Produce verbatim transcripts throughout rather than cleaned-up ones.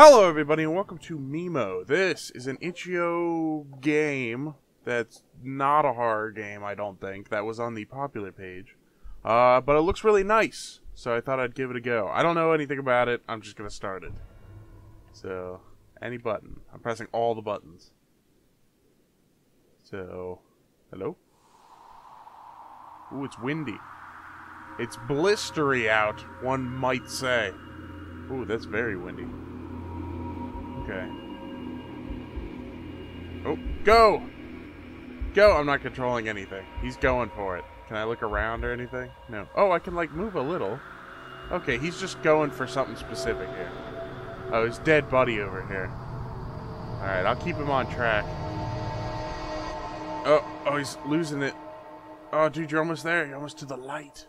Hello everybody and welcome to Mimo. This is an itch dot i o game that's not a horror game, I don't think. That was on the popular page. Uh, but it looks really nice, so I thought I'd give it a go. I don't know anything about it, I'm just gonna start it. So, any button. I'm pressing all the buttons. So, hello? Ooh, it's windy. It's blistery out, one might say. Ooh, that's very windy. Okay. Oh, go! Go! I'm not controlling anything. He's going for it. Can I look around or anything? No. Oh, I can, like, move a little. Okay, he's just going for something specific here. Oh, his dead buddy over here. Alright, I'll keep him on track. Oh, oh, he's losing it. Oh, dude, you're almost there. You're almost to the light.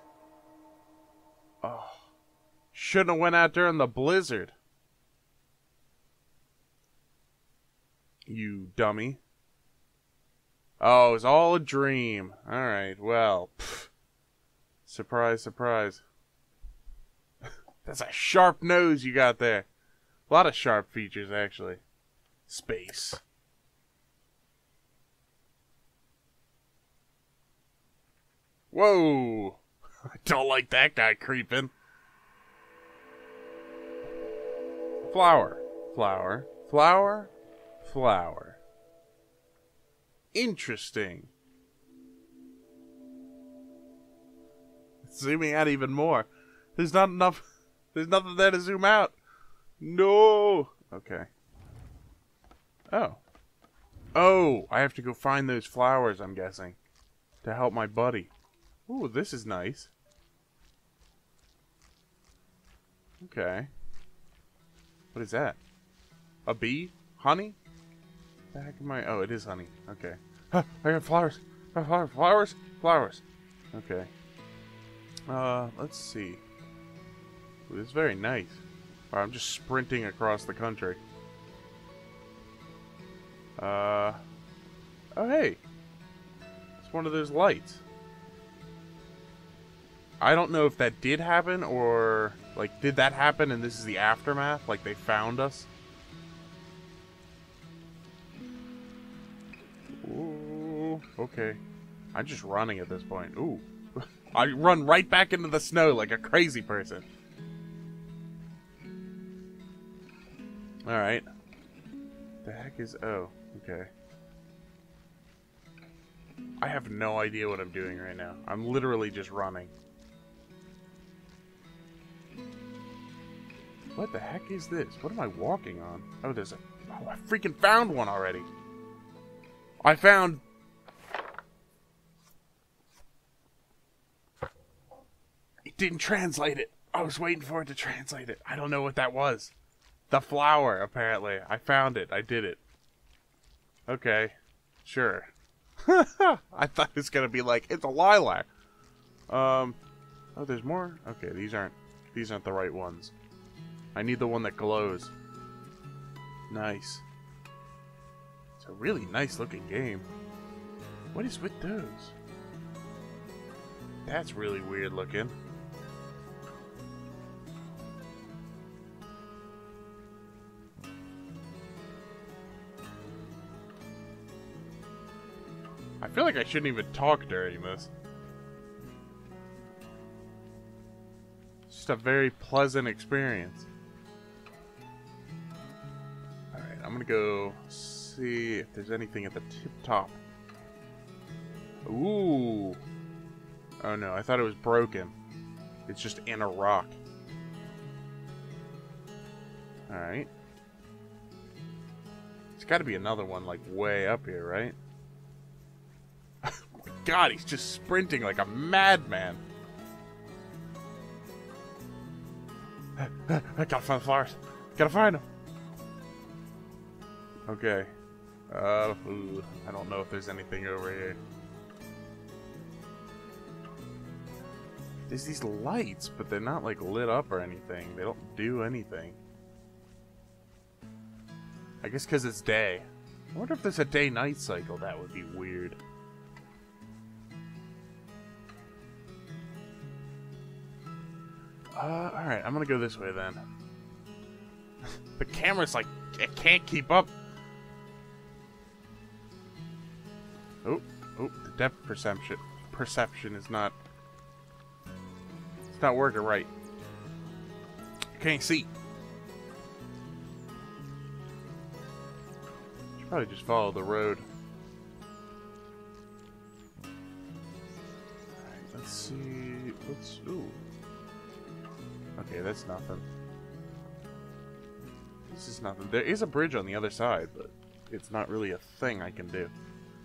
Oh. Shouldn't have went out during the blizzard. You dummy. Oh, it's all a dream. Alright, well. Pff. Surprise, surprise. That's a sharp nose you got there. A lot of sharp features, actually. Space. Whoa! I don't like that guy creeping. Flower. Flower. Flower. Flower. Interesting. Zooming out even more. There's not enough. There's nothing there to zoom out. No. Okay. Oh. Oh, I have to go find those flowers, I'm guessing, to help my buddy. Ooh, this is nice. Okay. What is that? A bee? Honey? The heck am I? Oh, it is honey. Okay. Huh, I got flowers. I got flowers. Flowers. Flowers. Okay. Uh, let's see. Ooh, it's very nice. All right, I'm just sprinting across the country. Uh. Oh, hey. It's one of those lights. I don't know if that did happen or, like, did that happen and this is the aftermath? Like, they found us? Okay. I'm just running at this point. Ooh. I run right back into the snow like a crazy person. Alright. The heck is... Oh. Okay. I have no idea what I'm doing right now. I'm literally just running. What the heck is this? What am I walking on? Oh, there's a... Oh, I freaking found one already. I found... Didn't translate it. I was waiting for it to translate it. I don't know what that was. The flower, apparently. I found it. I did it. Okay. Sure. I thought it was gonna be like, it's a lilac. Um, oh, there's more? Okay, these aren't, these aren't the right ones. I need the one that glows. Nice. It's a really nice looking game. What is with those? That's really weird looking. I feel like I shouldn't even talk during this. It's just a very pleasant experience. Alright, I'm gonna go see if there's anything at the tip top. Ooh! Oh no, I thought it was broken. It's just in a rock. Alright. There's gotta be another one, like, way up here, right? God, he's just sprinting like a madman. I gotta find the flowers. Gotta find them. Okay. Uh, ooh, I don't know if there's anything over here. There's these lights, but they're not, like, lit up or anything. They don't do anything. I guess because it's day. I wonder if there's a day-night cycle. That would be weird. Uh, alright, I'm gonna go this way then. The camera's like, it can't keep up. Oh, oh, the depth perception perception is not, it's not working right. You can't see. Should probably just follow the road. All right, let's see. Let's. Ooh. Okay, that's nothing. This is nothing. There is a bridge on the other side, but it's not really a thing I can do.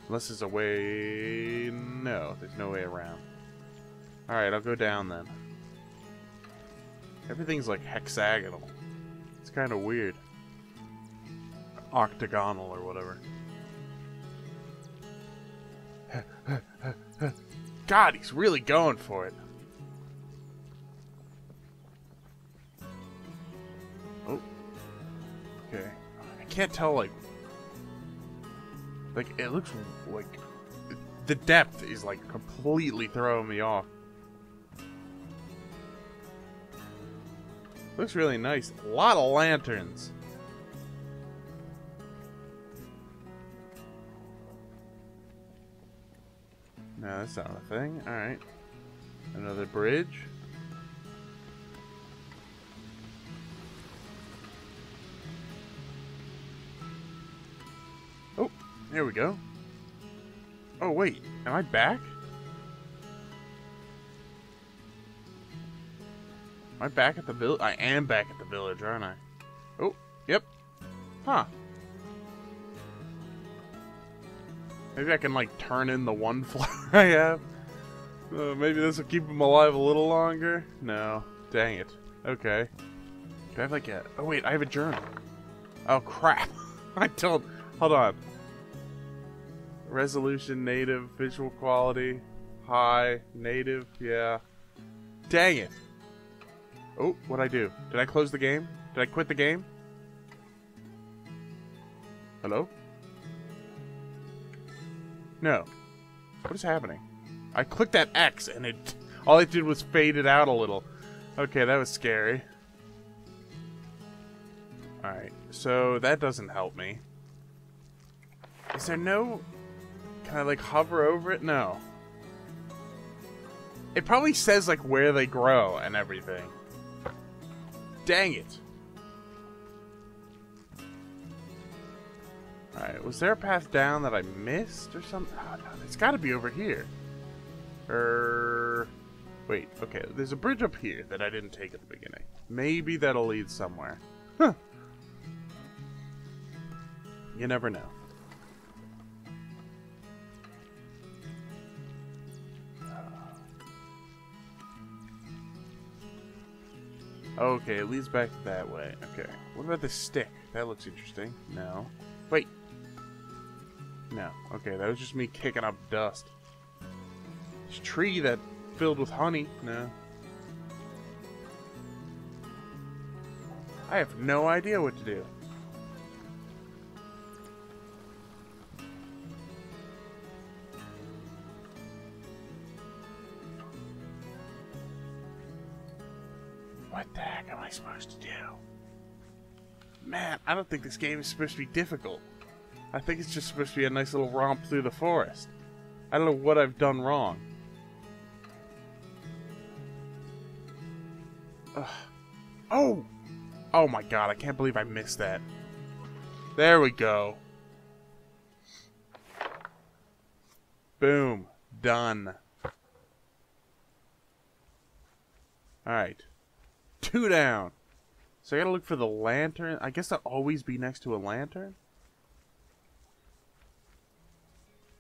Unless there's a way... No, there's no way around. Alright, I'll go down then. Everything's like hexagonal. It's kind of weird. Octagonal or whatever. God, he's really going for it. Oh. Okay. I can't tell, like... Like, it looks like... The depth is, like, completely throwing me off. Looks really nice. A lot of lanterns. No, that's not a thing. Alright. Another bridge. Oh! There we go. Oh, wait. Am I back? Am I back at the village? I am back at the village, aren't I? Oh, yep. Huh. Maybe I can, like, turn in the one flower I have. Uh, maybe this will keep him alive a little longer? No. Dang it. Okay. Do I have, like, a... Oh, wait. I have a journal. Oh, crap. I told... Hold on. Resolution, native, visual quality, high, native, yeah. Dang it! Oh, what'd I do? Did I close the game? Did I quit the game? Hello? No. What is happening? I clicked that X and it, all it did was fade it out a little. Okay, that was scary. Alright, so that doesn't help me. Is there no... Can I, like, hover over it? No. It probably says, like, where they grow and everything. Dang it. Alright, was there a path down that I missed or something? Oh, no, it's gotta be over here. Er... Wait, okay, there's a bridge up here that I didn't take at the beginning. Maybe that'll lead somewhere. Huh. You never know. Okay, it leads back that way. Okay. What about the stick? That looks interesting. No. Wait. No. Okay, that was just me kicking up dust. This tree that filled with honey. No. I have no idea what to do. What the heck am I supposed to do? Man, I don't think this game is supposed to be difficult. I think it's just supposed to be a nice little romp through the forest. I don't know what I've done wrong. Ugh. Oh! Oh my god, I can't believe I missed that. There we go. Boom. Done. Alright. Two down. So I gotta look for the lantern. I guess I'll always be next to a lantern.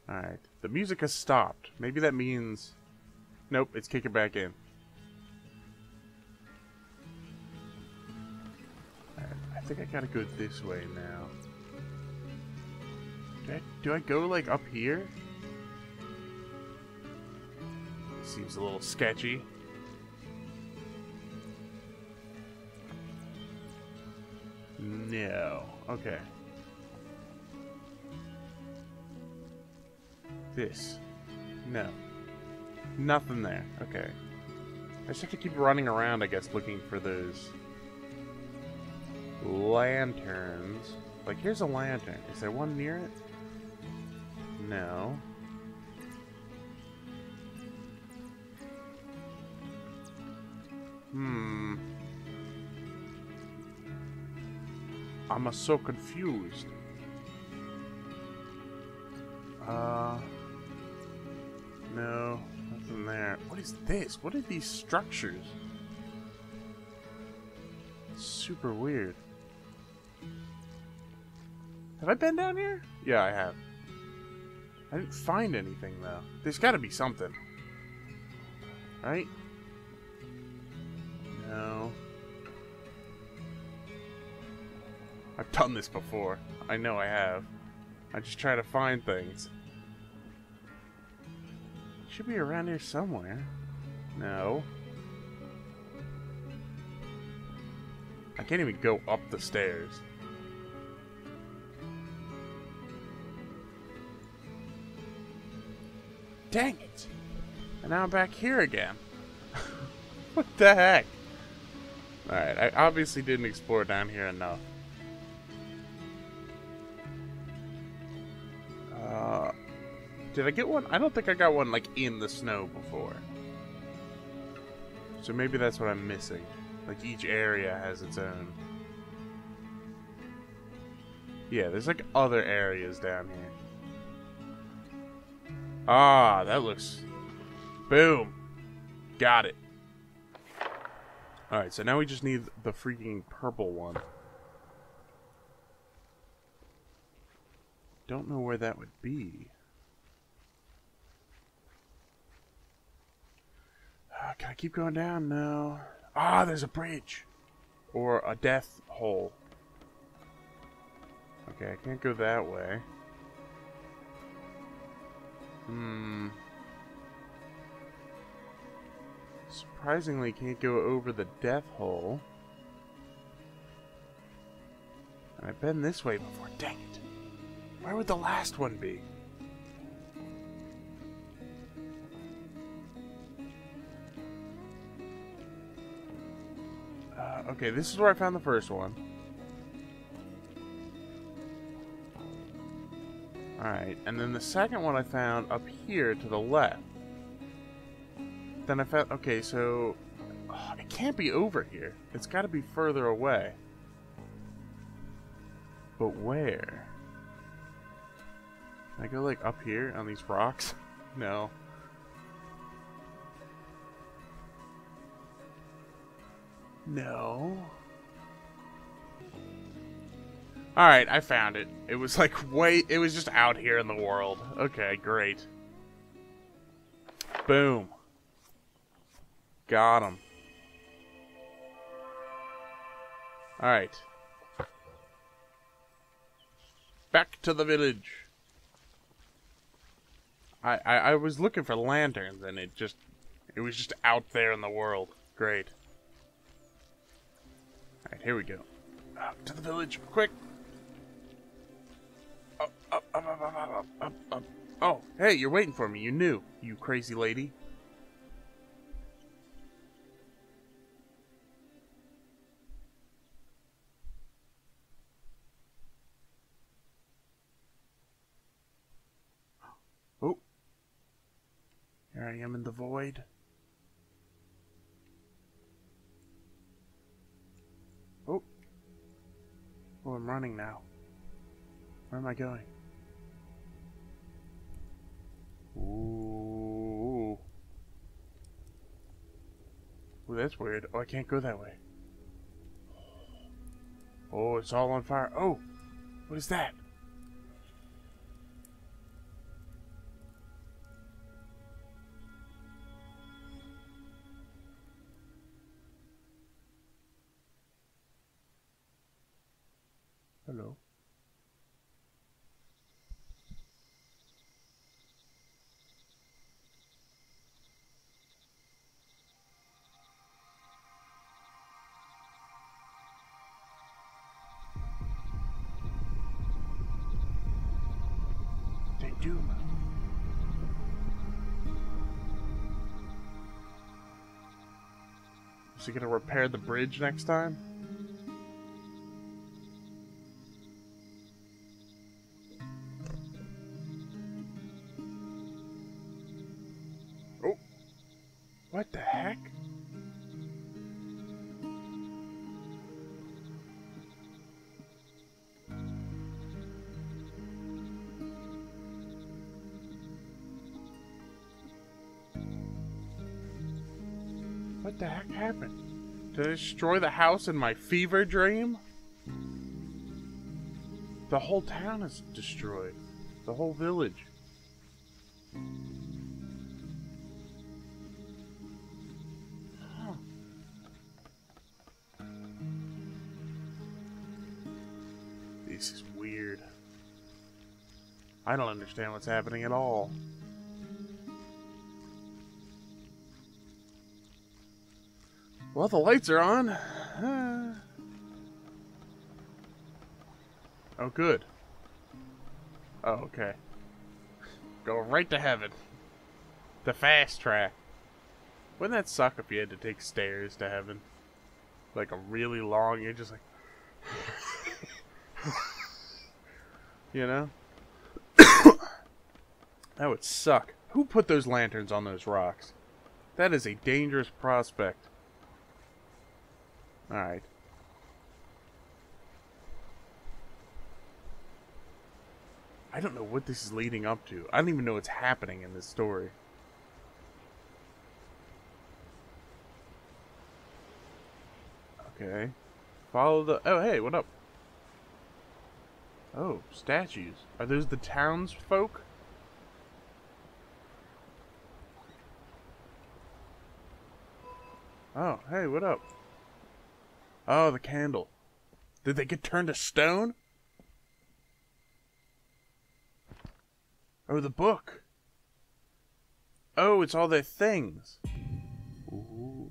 Alright. The music has stopped. Maybe that means... Nope, it's kicking back in. Alright, I think I gotta go this way now. Do I, do I go, like, up here? Seems a little sketchy. No. Okay. This. No. Nothing there. Okay. I just have to keep running around, I guess, looking for those lanterns. Like, here's a lantern. Is there one near it? No. Hmm. I'm so confused. Uh... No, nothing there. What is this? What are these structures? It's super weird. Have I been down here? Yeah, I have. I didn't find anything, though. There's gotta be something. Right? No. I've done this before. I know I have. I just try to find things. Should be around here somewhere. No. I can't even go up the stairs. Dang it! And now I'm back here again. What the heck? Alright, I obviously didn't explore down here enough. Uh... Did I get one? I don't think I got one, like, in the snow before. So maybe that's what I'm missing. Like, each area has its own. Yeah, there's, like, other areas down here. Ah, that looks... Boom! Got it. Alright, so now we just need the freaking purple one. Don't know where that would be. Can I keep going down? No. Ah, there's a bridge! Or a death hole. Okay, I can't go that way. Hmm. Surprisingly, can't go over the death hole. And I've been this way before. Dang it. Where would the last one be? Okay, this is where I found the first one. Alright, and then the second one I found up here to the left. Then I found... Okay, so... Oh, it can't be over here. It's got to be further away. But where? Can I go, like, up here on these rocks? No. No. Alright, I found it. It was like way... It was just out here in the world. Okay, great. Boom. Got him. Alright. Back to the village. I, I, I was looking for lanterns and it just... It was just out there in the world. Great. Alright, here we go. Up to the village, quick! Up, up, up, up, up, up, up, up. Oh, hey, you're waiting for me. You knew, you crazy lady. Oh. Here I am in the void. Oh, I'm running now. Where am I going? Ooh. Ooh, that's weird. Oh, I can't go that way. Oh, it's all on fire. Oh! What is that? Hello. They do. Is he gonna repair the bridge next time? What the heck? What the heck happened? Did I destroy the house in my fever dream? The whole town is destroyed. The whole village. Huh. This is weird. I don't understand what's happening at all. Well, the lights are on. Oh, good. Oh, okay. Go right to heaven. The fast track. Wouldn't that suck if you had to take stairs to heaven? Like a really long, you're just like... you know? That would suck. Who put those lanterns on those rocks? That is a dangerous prospect. Alright. I don't know what this is leading up to. I don't even know what's happening in this story. Okay. Follow the... Oh, hey, what up? Oh, statues. Are those the townsfolk? Oh, hey, what up? Oh, the candle. Did they get turned to stone? Oh, the book. Oh, it's all their things. Ooh.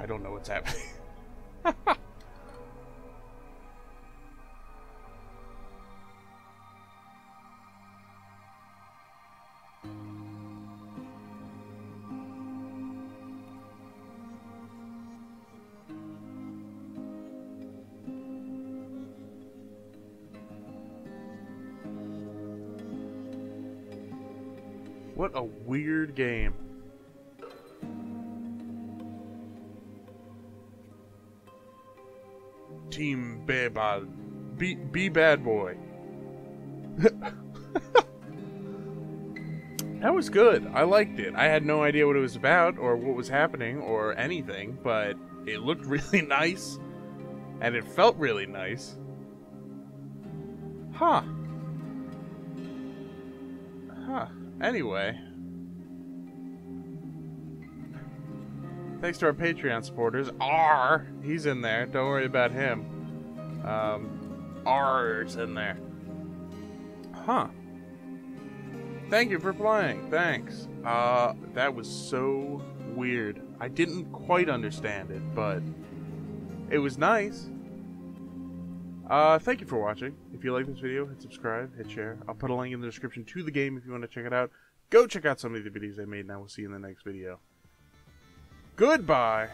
I don't know what's happening. What a weird game. Team Beba. Be, be bad boy. That was good. I liked it. I had no idea what it was about or what was happening or anything, but it looked really nice and it felt really nice. Huh. Huh. Anyway, thanks to our Patreon supporters. R, he's in there. Don't worry about him. Um, R's in there. Huh. Thank you for playing. Thanks. Uh, that was so weird. I didn't quite understand it, but it was nice. Uh, thank you for watching. If you like this video, hit subscribe, hit share. I'll put a link in the description to the game if you want to check it out. Go check out some of the videos I made, and I will see you in the next video. Goodbye!